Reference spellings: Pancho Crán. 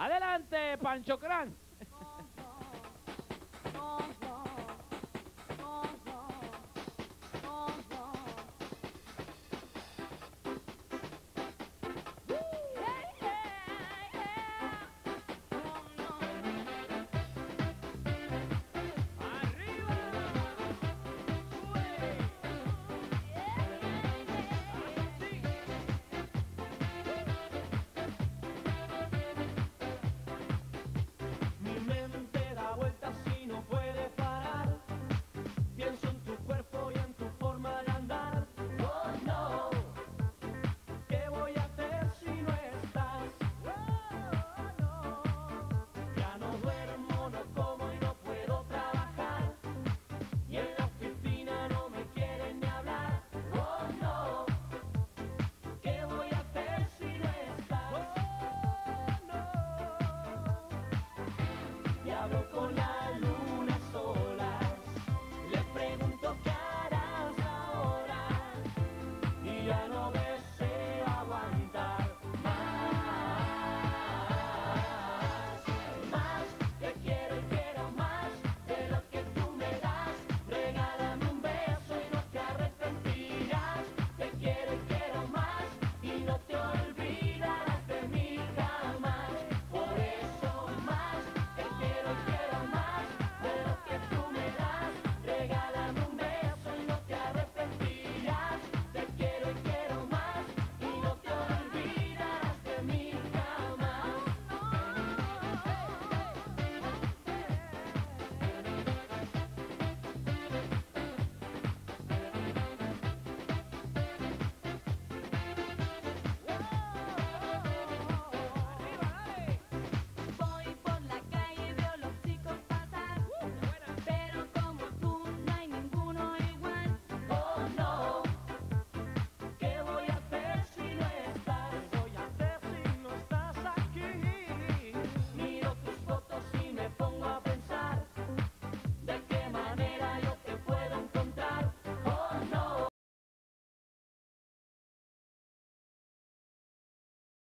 Adelante, Pancho Crán.